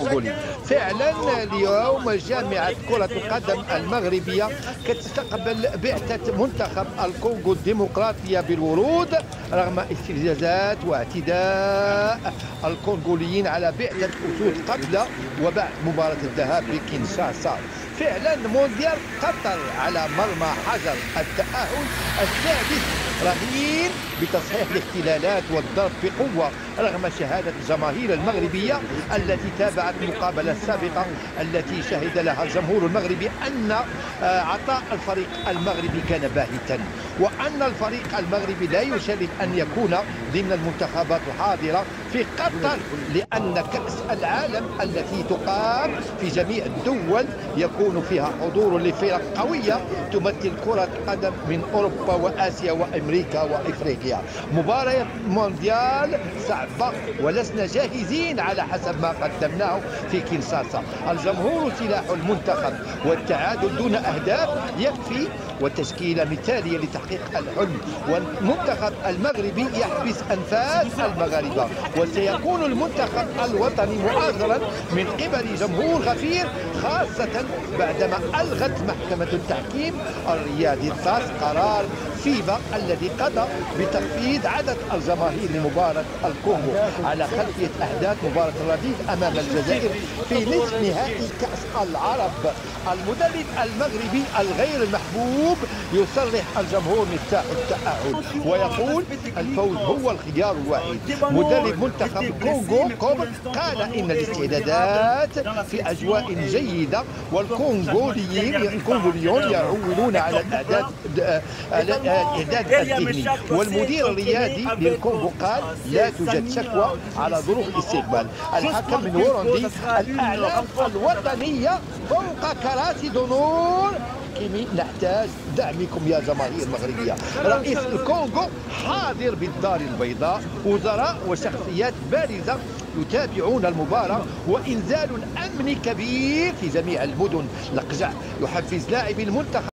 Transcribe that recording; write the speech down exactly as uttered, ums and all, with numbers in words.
الكونغولي. فعلا اليوم جامعة كرة القدم المغربية كتستقبل بعثة منتخب الكونغو الديمقراطية بالورود رغم استفزازات واعتداء الكونغوليين على بعثة أسود قبل وبعد مباراة الذهاب بكينشاسا. فعلا مونديال قطر على مرمى حجر التأهل السادس رهين بتصحيح الاختلالات والضرب بقوة رغم شهادة الجماهير المغربية التي تابعت المقابلة السابقة التي شهد لها الجمهور المغربي أن عطاء الفريق المغربي كان باهتا، وأن الفريق المغربي لا يشرف أن يكون ضمن المنتخبات الحاضرة في قطر، لأن كأس العالم التي تقام في جميع الدول يكون فيها حضور لفرق قوية تمثل كرة قدم من أوروبا وآسيا وأمريكا وإفريقيا. مباراة مونديال صعبة ولسنا جاهزين على حسب ما قدمناه في كينشاسا. الجمهور سلاح المنتخب والتعادل دون أهداف يكفي وتشكيلة مثالية لتحقيق الحلم، والمنتخب المغربي يحبس أنفاس المغاربة، وسيكون المنتخب الوطني مؤازرا من قبل جمهور غفير، خاصة بعدما ألغت محكمة التحكيم الرياضي الفاس قرار فيفا الذي قضى بتخفيض عدد الجماهير لمباراة الكونغو على خلفية أحداث مباراة الرديف أمام الجزائر في نصف نهائي كأس العرب. المدرب المغربي الغير المحبوب يصرح الجمهور مفتاح التأهل ويقول الفوز هو الخيار الوحيد. مدرب منتخب الكونغو كوبر قال إن الاستعدادات في أجواء جيدة والكونغوليون يعولون على الأعداد الإعداد الذهني، والمدير الرياضي للكونغو قال لا توجد شكوى على ظروف الاستقبال. الحكم من بوروندي الأعلام الوطنية فوق كراسي دونور، نحتاج دعمكم يا جماهير مغربية. رئيس الكونغو حاضر بالدار البيضاء، وزراء وشخصيات بارزة يتابعون المباراة، وإنزال أمن كبير في جميع المدن. الأقزاع يحفز لاعبي المنتخب